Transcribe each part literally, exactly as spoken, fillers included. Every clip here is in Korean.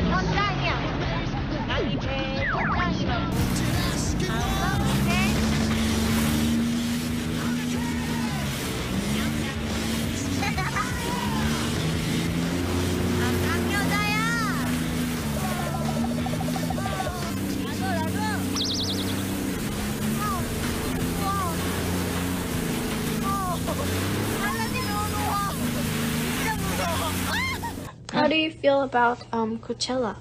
난 현장이야. 난 이제 현장이라고. 다음 문제. 난 여자야. How do you feel about um, Coachella?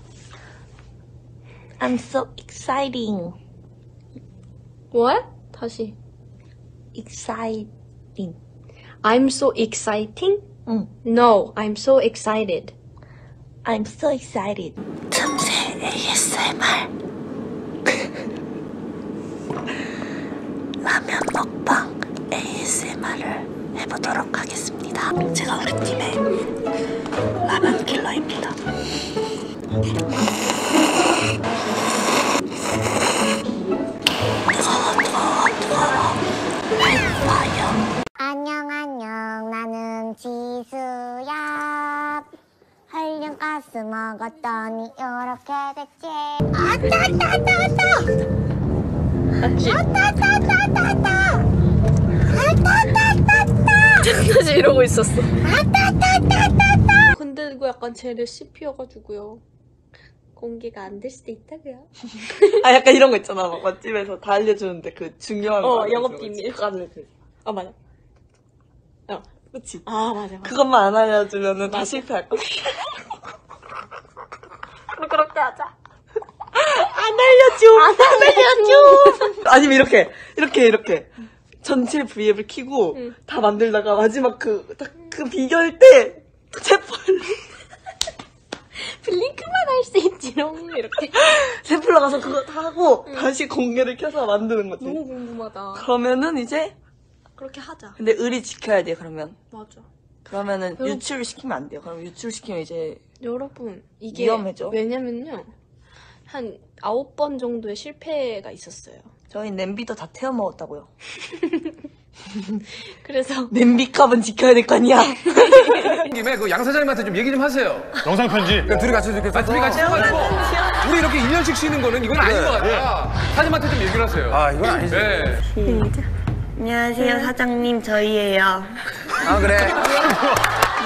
I'm so exciting. What? 다시. Exciting. I'm so exciting? 응. No, I'm so excited. I'm so excited. 틈새 에이에스엠알. 라면 먹방 에이에스엠알을 해보도록 하겠습니다. 제가 우리 팀의 라면 킬러입니다. 뜨거워 뜨거워 뜨거워 헬파이어. 안녕 안녕, 나는 지수야. 헐륨가스 먹었더니 이렇게 됐지. 아따따따따 아따따따따따 다시 이러고 있었어. 건들고 약간 쟤를 씹히어가지고요. 공개가 안 될 수도 있다고요. 아 약간 이런 거 있잖아. 막 맛집에서 다 알려주는데 그 중요한 어, 거. 영업 비밀. 그거 알려줘. 아 맞아. 어, 그렇지. 아 맞아, 맞아. 그것만 안 알려주면은 다 실패할 거야. 그럼 그렇게 하자. 안 알려줘. 안 알려줘. 아니면 이렇게 이렇게 이렇게. 전체 브이앱을 켜고 응. 다 만들다가 마지막 그, 딱 그 비결 때 쨈플러 블링크만 할 수 있지롱 이렇게 쨈플러 가서 그거 다 하고 응. 다시 공개를 켜서 만드는 거지. 너무 궁금하다. 그러면은 이제 그렇게 하자. 근데 의리 지켜야 돼. 그러면 맞아. 그러면은 여러분, 유출을 시키면 안 돼요. 그럼 유출 시키면 이제 여러분 이게 위험해져. 왜냐면요 한 아홉 번 정도의 실패가 있었어요. 저희 냄비도 다 태워 먹었다고요. 그래서 냄비 값은 지켜야 될 거 아니야. 님의 그 양 사장님한테 좀 얘기 좀 하세요. 영상 편지. 그러니까 둘이 같이 이렇게. 아, 둘이 같이 해가지고 우리 이렇게 일 년씩 쉬는 거는 이건 아닌 것 같아요. 사장님한테 좀 얘기를 하세요. 아 이건 아니죠. 네. 안녕하세요 사장님 저희예요. 아 그래.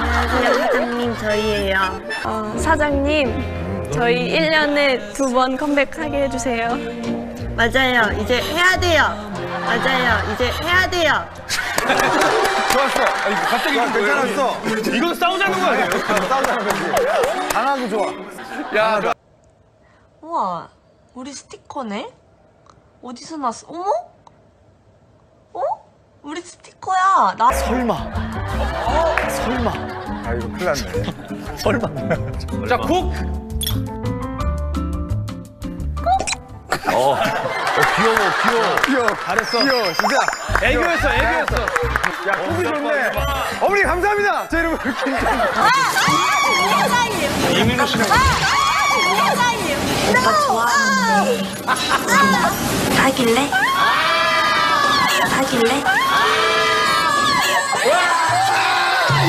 안녕하세요 사장님 저희예요. 어, 사장님 저희 일 년에 두 번 컴백하게 해주세요. 맞아요. 이제 해야 돼요. 맞아요. 이제 해야 돼요. 좋았어. 아니, 갑자기 야, 괜찮았어. 이건 싸우자는 거 아니에요? 싸우자는 거지. 강하고 좋아. 야, 좋아. 우와, 우리 스티커네? 어디서 났어? 어머? 어? 우리 스티커야. 나 설마. 어? 설마. 아, 이거 큰일 났네. 설마. 자, 쿡! 어, 어, 귀여워, 귀여워. 귀여워. 잘했어. 귀여워, 진짜. 애교였어, 애교였어. 야, 꿈이 좋네. 어머니, 감사합니다. 제 이름은 김정은. 아, 아, 이민호 씨는. 아, 아, 오빠 좋아하는데. 다 하길래? 다 하길래? 와,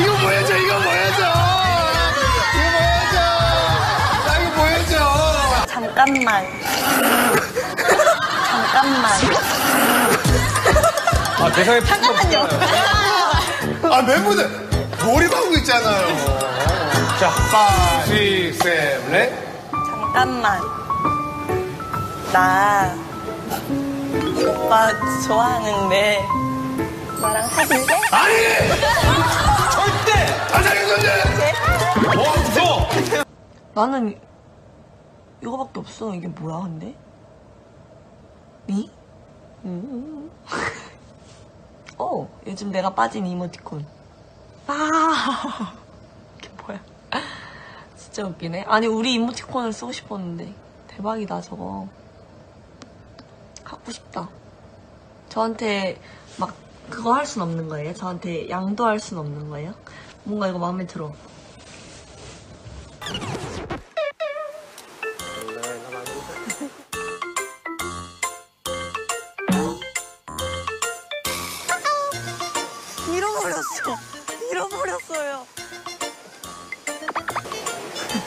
이거 보여줘, 이거 보여줘. 잠깐만. 잠깐만. 아, 세상에. 잠깐만요. 아, 멤버들 몰입하고 있잖아요. 자, 오, 육, 칠, 팔. 잠깐만. 나 오빠 좋아하는데 나랑 사귈래? 아니! 절대! 가장 건데! 뭐 없어! 나는 이거밖에 없어. 이게 뭐야 근데? 미? 음. 오! 요즘 내가 빠진 이모티콘. 아 이게 뭐야? 진짜 웃기네. 아니 우리 이모티콘을 쓰고 싶었는데 대박이다 저거. 갖고 싶다. 저한테 막 그거 할 순 없는 거예요? 저한테 양도 할 순 없는 거예요? 뭔가 이거 마음에 들어. 잃어버렸어요.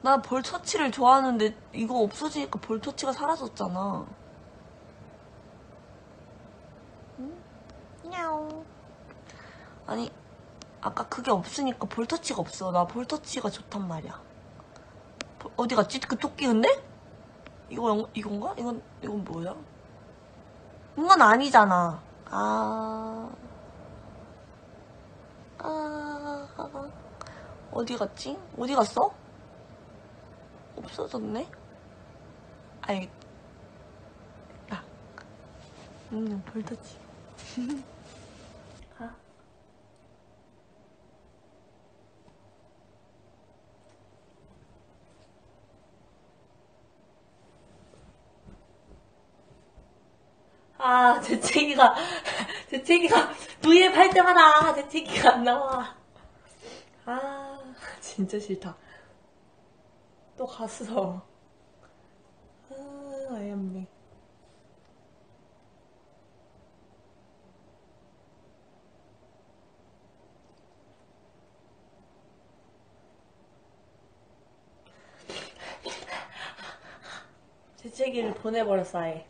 나 볼터치를 좋아하는데 이거 없어지니까 볼터치가 사라졌잖아. 응? 냐옹. 아니 아까 그게 없으니까 볼터치가 없어. 나 볼터치가 좋단 말이야. 볼, 어디 갔지? 그 토끼 근데? 이거 이건가? 이건 이건 뭐야? 이건 아니잖아. 아. 아. 아. 어디 갔지? 어디 갔어? 없어졌네? 아이, 야. 음, 볼터치. 아. 아, 재채기가, 재채기가, 브이앱 할 때마다 재채기가 안 나와. 아, 진짜 싫다. 또 갔어. 아, 아이언니. 재채기를 보내버렸어, 아예.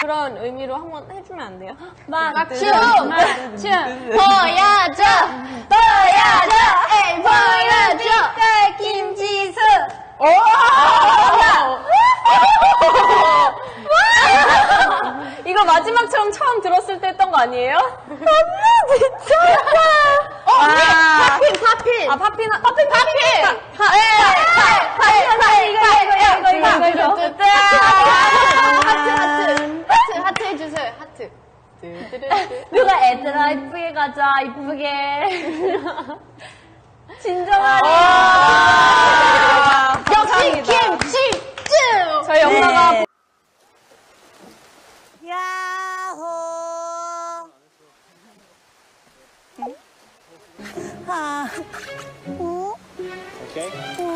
그런 의미로 한번 해주면 안 돼요? 막춤! 막춤! 보여줘! 보여줘! 에이 보여줘! 빛깔 김지수! 오! 이거 마지막처럼 처음 들었을 때 했던 거 아니에요? 너무 미쳤다! 아, 팝핀! 팝핀! 아, 팝핀! 팝핀! 팝핀! 팝핀! 이거 이거 이거 이거 이거 이거 이거 하트 해주세요, 하트. 누가 애들아, 이쁘게 가자, 이쁘게. 진정하네. 역시 김치찜! 저희 엄마가. 네. 야호. 응? 아. 오? 오케이. 오. 오.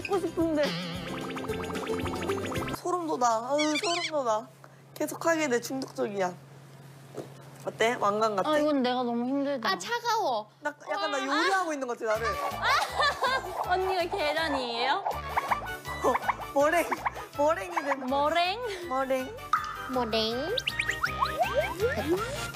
찍고 싶은데 소름 돋아. 어우, 소름 돋아. 계속하게 돼. 중독적이야. 어때? 왕관 같아? 아, 이건 내가 너무 힘들다. 아, 차가워. 나, 약간 와. 나 요리하고 아. 있는 것 같아, 나를. 아. 언니가 계란이에요? 어, 머랭. 머랭이 됐네. 머랭? 머랭. 머랭. 됐다.